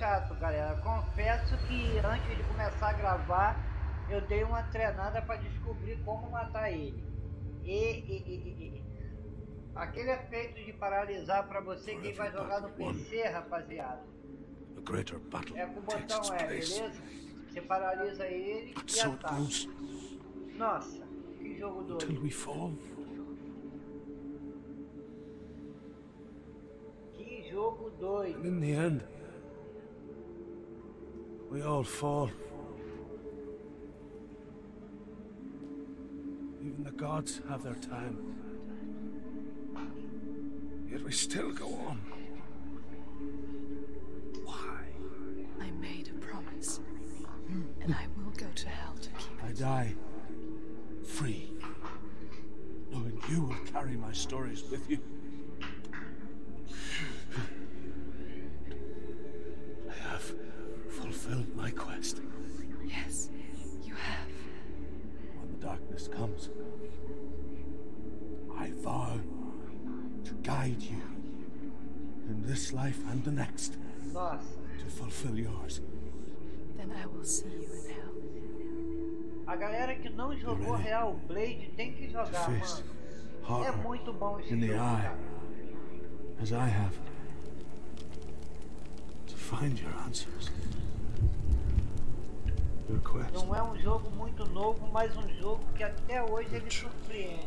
chato, galera. Confesso que antes de começar a gravar, eu dei uma treinada para descobrir como matar ele. Aquele efeito de paralisar para você que vai jogar no PC, rapaziada. É com o botão E, beleza? Você paralisa ele e ataca. Nossa, que jogo doido. Que jogo doido. In the end, we all fall. Even the gods have their time. Yet we still go on. Why? I made a promise. And I will go to hell to keep it. I die free, knowing you will carry my stories with you. I have fulfilled my quest. Yes, you have. When the darkness comes, I vow to guide you in this life and the next to fulfill yours. Then I will see you in hell. A galera que não jogou Real Blade tem que jogar, mano. É muito bom esse jogo, cara. As I have to find your answers. Your quest. Não é um jogo muito novo, mas um jogo que até hoje ele surpreende.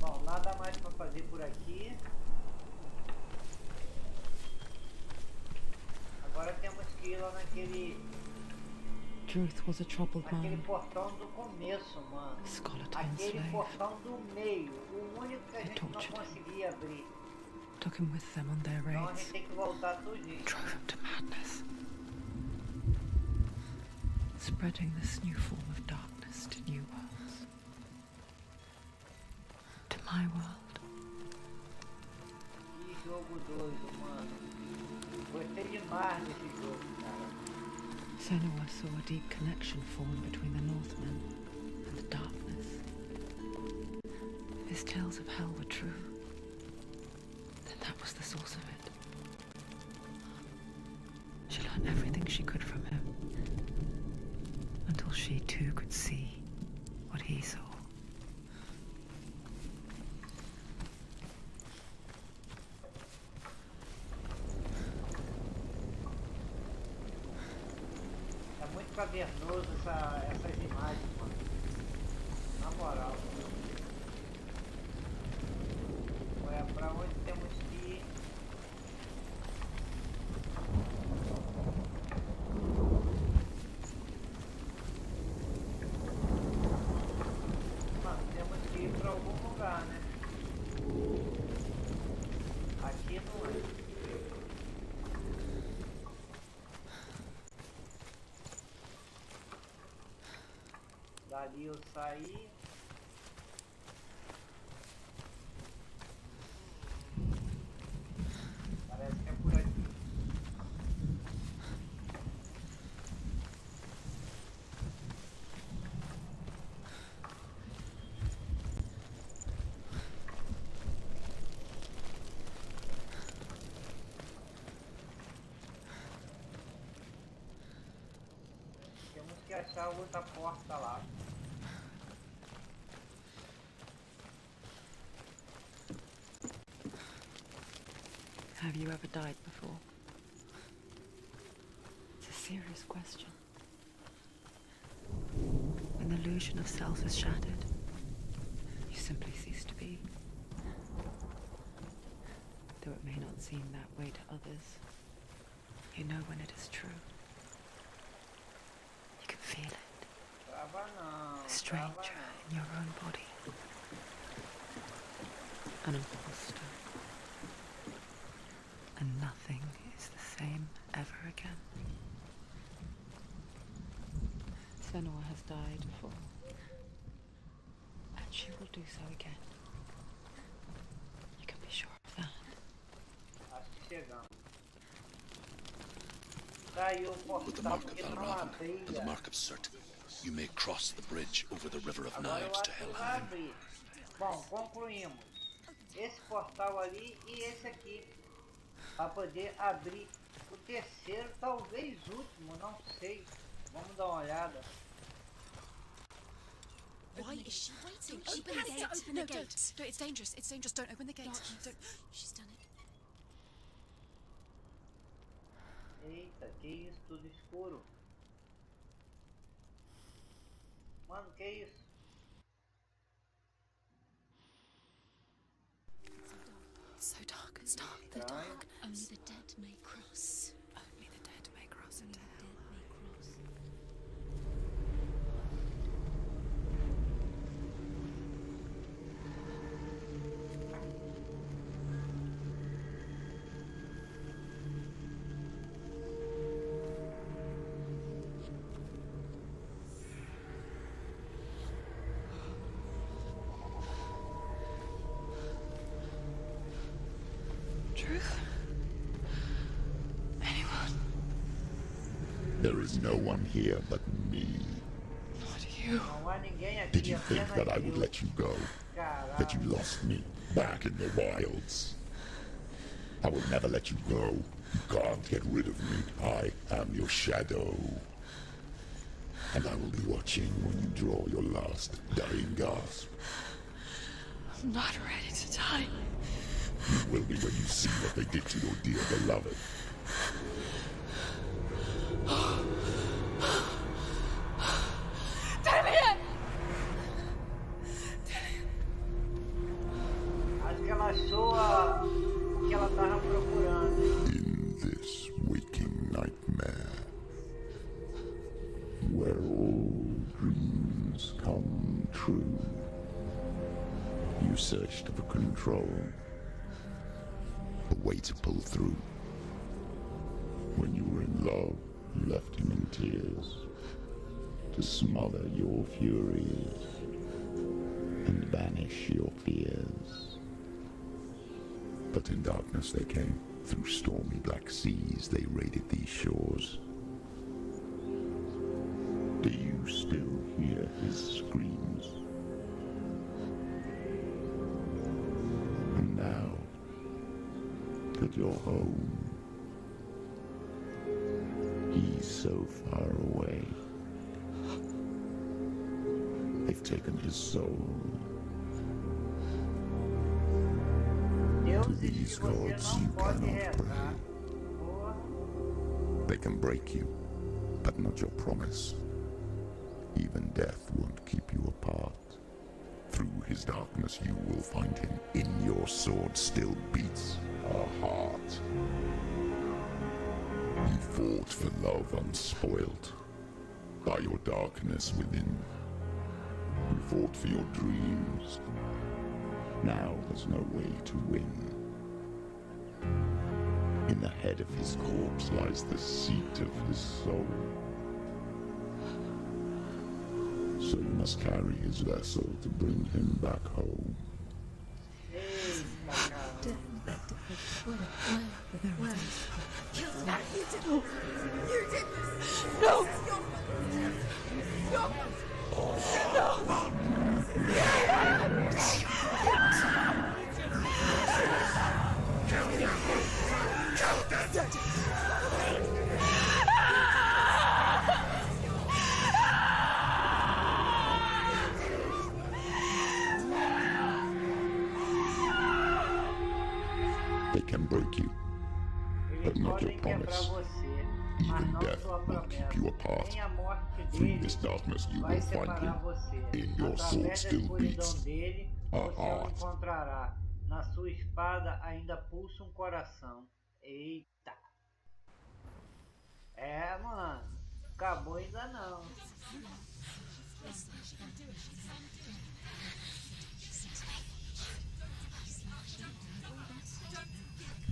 Bom, nada mais para fazer por aqui. Agora temos que ir lá naquele. Truth was a troubled man. Aquele portão do começo, mano. Aquele portão do meio. O único que a gente não conseguia abrir. Took him with them on their raids. Então a gente tem que voltar tudinho. Drove him to madness. Spreading this new form of darkness to new worlds. To my world. Que jogo doido, mano. Gostei demais desse jogo, cara. Senua saw a deep connection form between the Northmen and the darkness. His tales of hell were true. Then that was the source of it. She learned everything she could from him. Until she too could see what he saw. Cavernoso essas imagens, mano. Na moral. É pra onde temos que ir. Mano, temos que ir pra algum lugar, né? Aqui não é. Ali eu saí. Parece que é por aqui. Temos que achar outra porta lá. Have you ever died before? It's a serious question. When the illusion of self is shattered, you simply cease to be. Though it may not seem that way to others, you know when it is true. You can feel it. A stranger in your own body. An imposter. And nothing is the same ever again. Senua has died before, and she will do so again. You can be sure of that. With the mark of Valaravn and the mark of Surt, you may cross the bridge over the river of Knives to Helheim. esse portal ali e esse aqui, para poder abrir o terceiro, talvez último, não sei. Vamos dar uma olhada. Why is she waiting? Open the gate. Open the gate. No, it's dangerous. It's dangerous. Don't open the gate. Don't. She's done it. Eita, que isso, tudo escuro. Mano, que isso? It's so dark. It's dark. It's dark. The dark. Only the dead may cross. Only the dead may cross into hell. No one here but me. Not you. Did you think that I would let you go? That you lost me back in the wilds? I will never let you go. You can't get rid of me. I am your shadow. And I will be watching when you draw your last dying gasp. I'm not ready to die. You will be when you see what they did to your dear beloved. A way to pull through. When you were in love, you left him in tears to smother your furies and banish your fears. But in darkness they came. Through stormy black seas they raided these shores. Do you still hear his screams? At your home, he's so far away. They've taken his soul to these gods. You cannot pray. They can break you, but not your promise. Even death won't keep you apart. Through his darkness you will find him. In your sword still beats a heart. You fought for love unspoiled by your darkness within. You fought for your dreams. Now there's no way to win. In the head of his corpse lies the seat of his soul. So you must carry his vessel to bring him back home. Dele, você o encontrará. Na sua espada ainda pulsa um coração. Eita! É, mano. Acabou ainda não.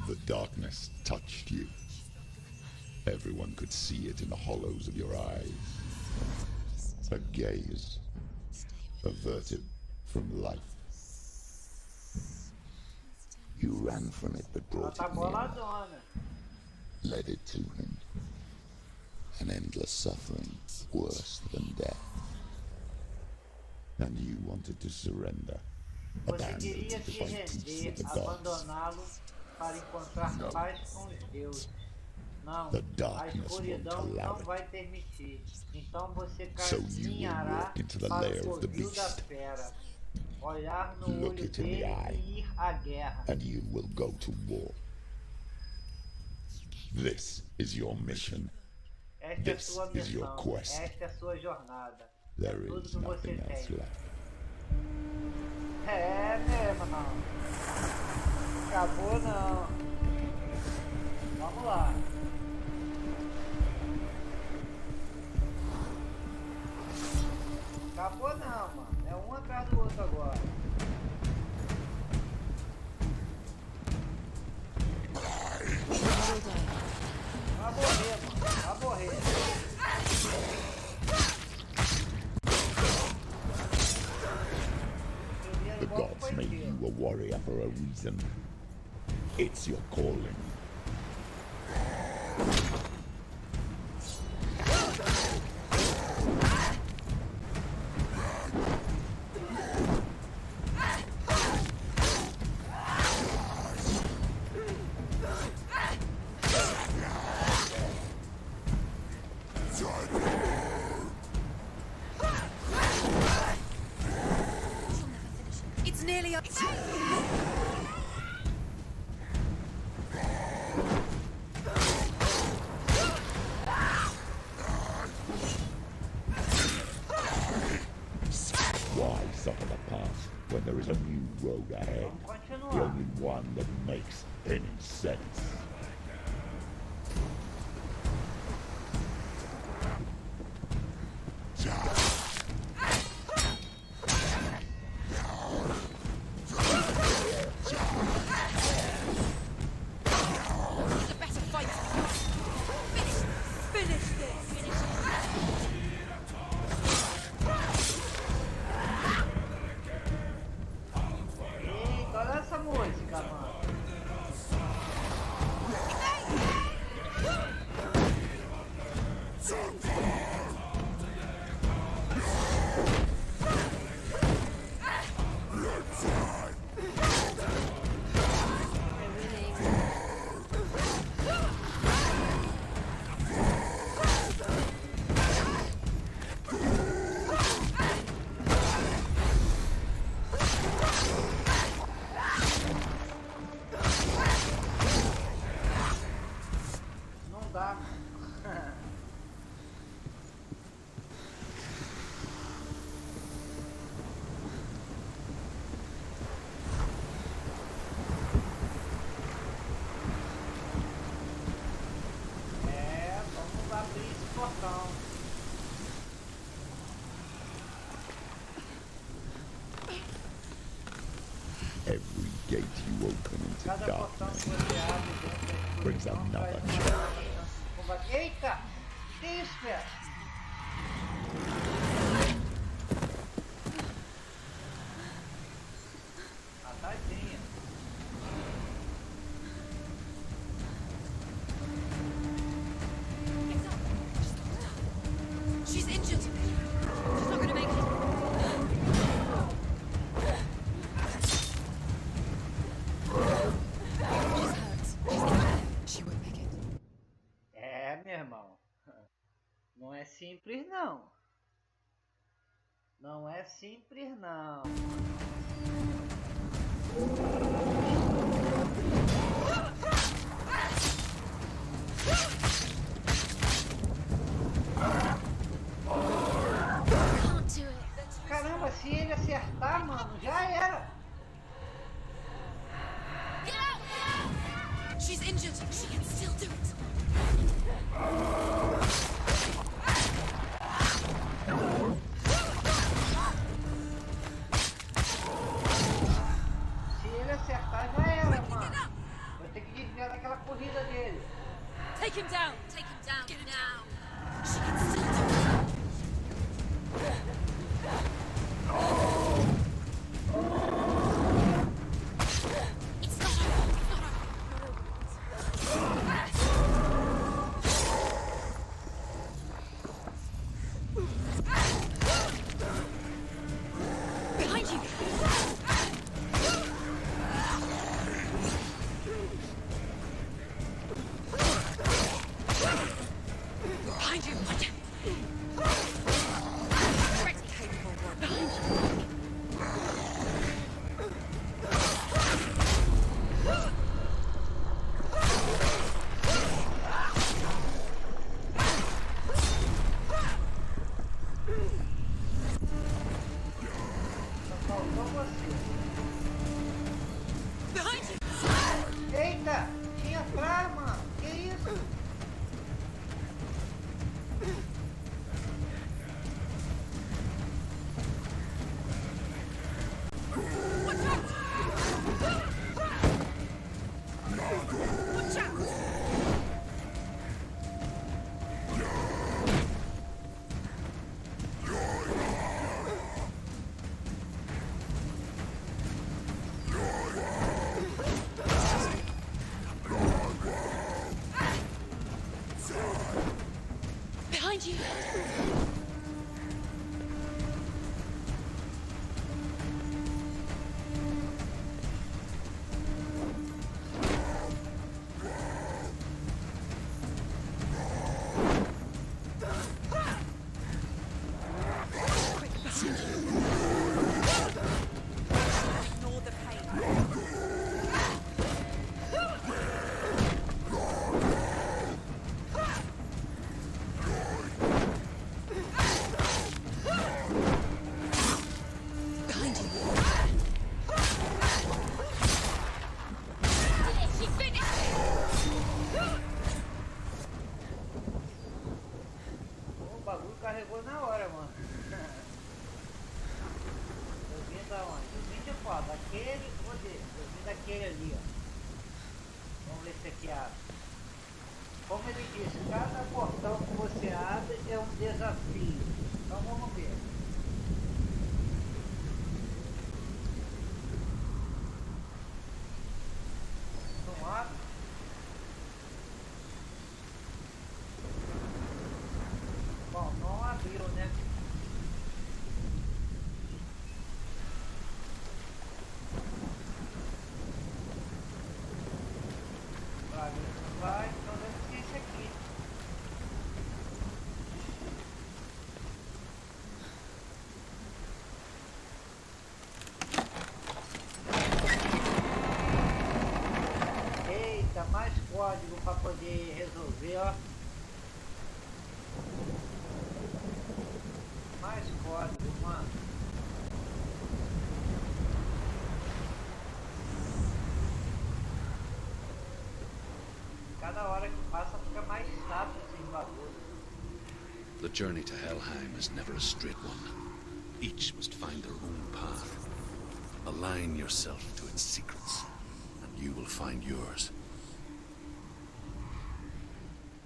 The darkness touched you. Everyone could see it in the hollows of your eyes. A gaze averted from life. You ran from it but brought it nearer. Led it to him. An endless suffering worse than death. And you wanted to surrender. Você teria que render, abandoná-lo para encontrar paz com os deuses. Não, a escuridão não vai permitir. Então você caminhará para o covil da fera, olhar no olho dele e ir à guerra. This is your mission. Esta é sua missão. Esta é sua jornada. É tudo que você tem. É mesmo, não. Acabou, não. Vamos lá. Acabou, não, mano. É um atrás do outro agora. Vai morrer, mano. Vai morrer. The gods made you a warrior for a reason. It's your calling. Eita! Que isso, velho? A tadinha. She's injured. She's not gonna make it. Simples não. Não é simples não. Caramba, se ele acertar, mano, já era. She's injured. She can still do it. Take him down! Take him down! Get him down! She can still do it! It's not over! It's not over! Behind you! daquele ou desse? Eu vi daquele ali, ó. Vamos ver se aqui abre. Como ele disse, cada portão que você abre é um desafio. Então vamos ver. Não abre? Bom, não abriu, né? Vai, vai, então deve ser esse aqui. Eita, mais código para poder resolver, ó. Mais código, mano. The journey to Helheim is never a straight one. Each must find their own path. Align yourself to its secrets, and you will find yours.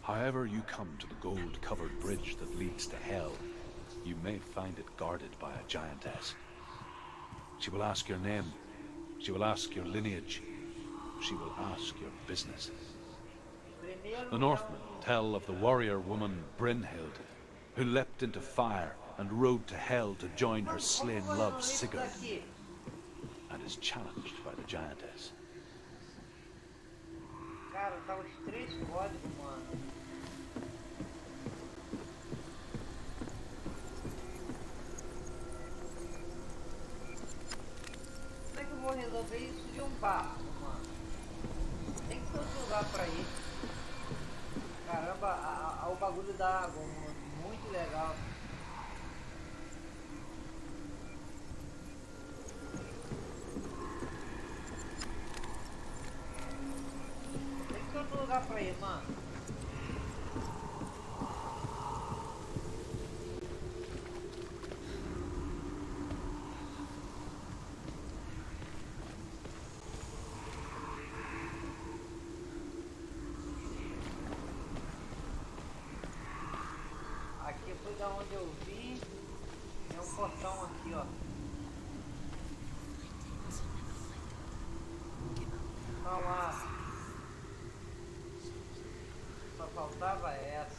However you come to the gold-covered bridge that leads to Hell, you may find it guarded by a giantess. She will ask your name. She will ask your lineage. She will ask your business. The Northmen tell of the warrior woman Brynhild, who leapt into fire and rode to Hell to join her slain love Sigurd, and is challenged by the giantess. Como é que eu vou resolver isso de barco, mano? Tem que ter outro lugar pra ir. Caramba, o bagulho da água, mano, muito legal. Tem que ter outro lugar pra ir, mano. Onde eu vi é um portão aqui, ó. Não há. Só faltava essa.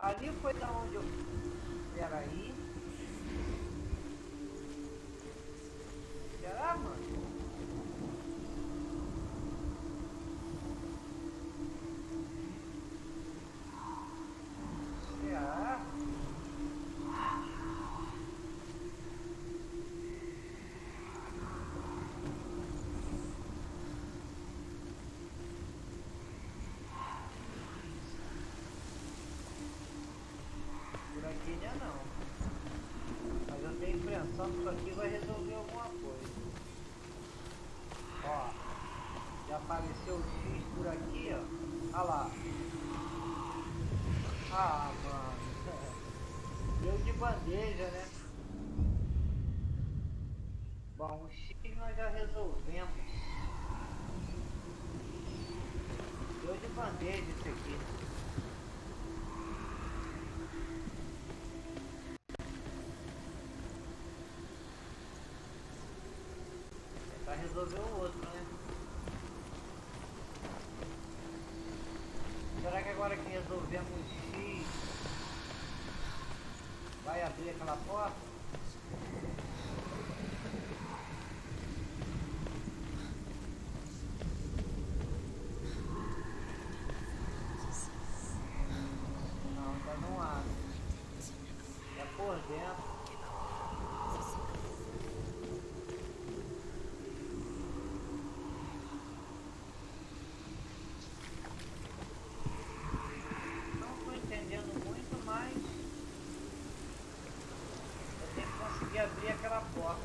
Ali foi da onde eu vi. Peraí. Será, mano? Não, mas eu tenho a impressão que isso aqui vai resolver alguma coisa. Ó, já apareceu o X por aqui, ó. Ah lá. Ah, mano. Deu de bandeja, né? Bom, o X nós já resolvemos. Deu de bandeja isso aqui, né? Resolveu o outro, né? Será que agora que resolvemos o X vai abrir aquela porta? Não, ainda não abre. É por dentro. Abrir aquela porta.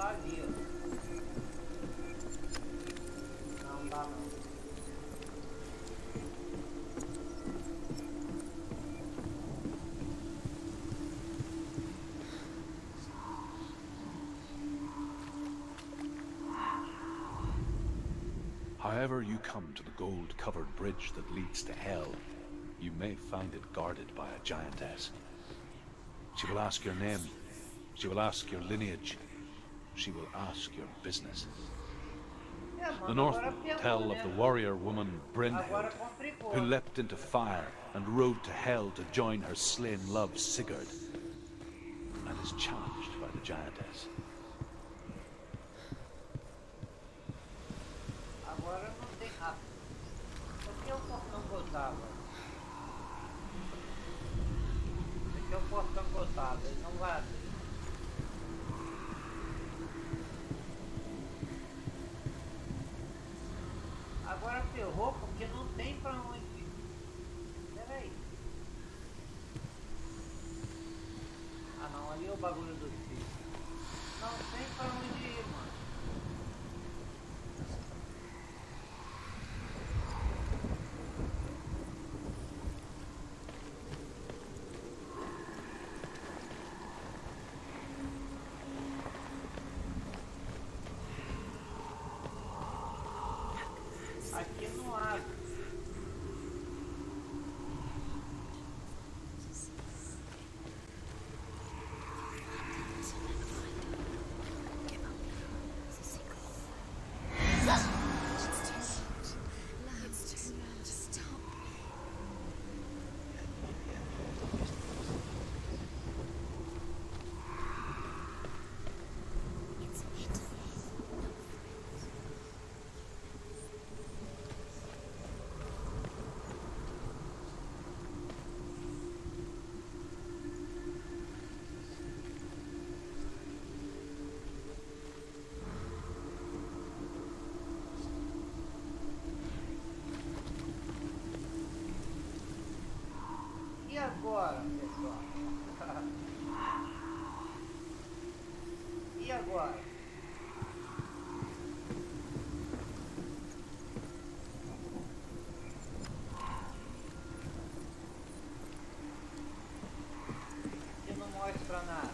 sabia. Não dá não. However you come to the gold-covered bridge that leads to Hell, you may find it guarded by a giantess. She will ask your name, she will ask your lineage, she will ask your business. The Northmen tell of the warrior woman Brynhild, who leapt into fire and rode to Hell to join her slain love Sigurd, and is challenged by the giantess. Agora ferrou porque não tem pra onde ir. Pera aí. Ah não, ali é o bagulho do tio. Não tem pra onde ir, mano. Agora, pessoal. E agora? Que não mostra nada.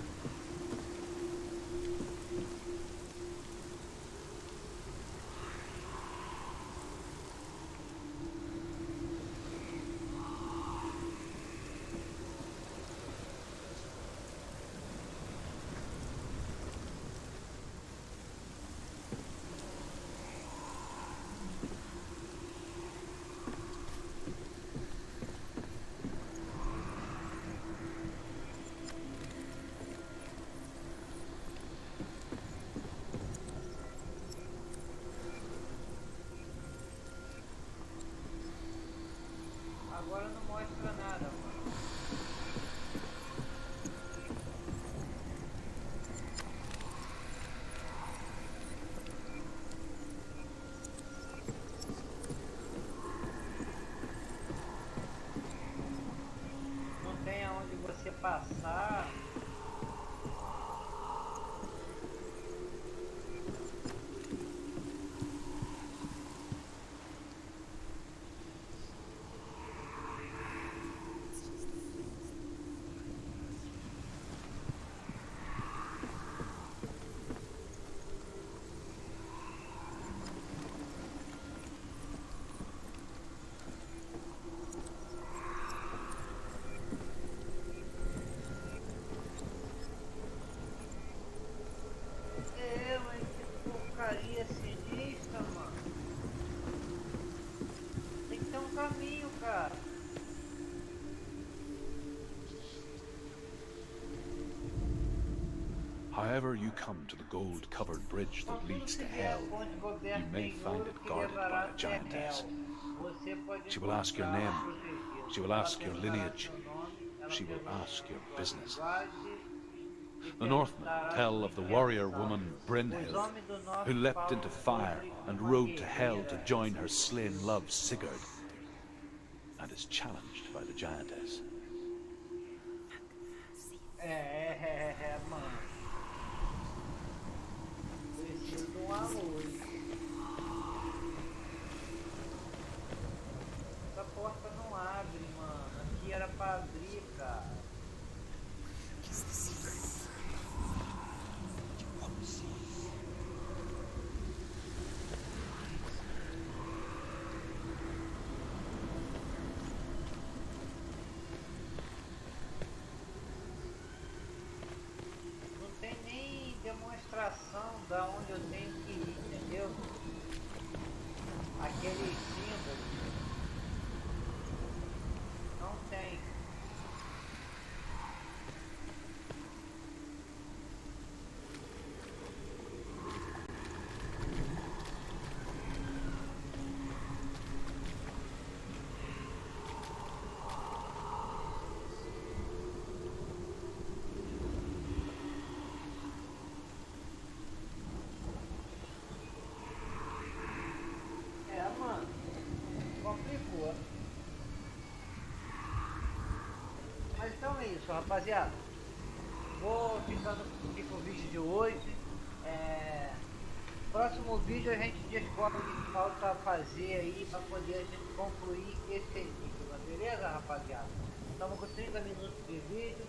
Agora não mostra nada, mano. Não tem aonde você passar. However you come to the gold-covered bridge that leads to Hell, you may find it guarded by a giantess. She will ask your name, she will ask your lineage, she will ask your business. The Northmen tell of the warrior woman Brynhild, who leapt into fire and rode to Hell to join her slain love Sigurd, and is challenged by the giantess. Essa porta não abre, mano. Aqui era pra abrir, cara. Demonstração da onde eu tenho que ir, entendeu? Aquele símbolo não tem. Mas então é isso, rapaziada. Vou ficando aqui com o vídeo de hoje. Próximo vídeo a gente descobre o que falta fazer aí para poder a gente concluir esse enigma, beleza, rapaziada? Estamos com 30 minutos de vídeo.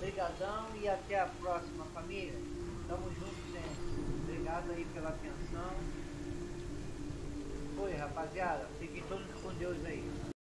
Brigadão e até a próxima, família. Tamo junto sempre. Obrigado aí pela atenção. Foi, rapaziada. Fiquem todos com Deus aí.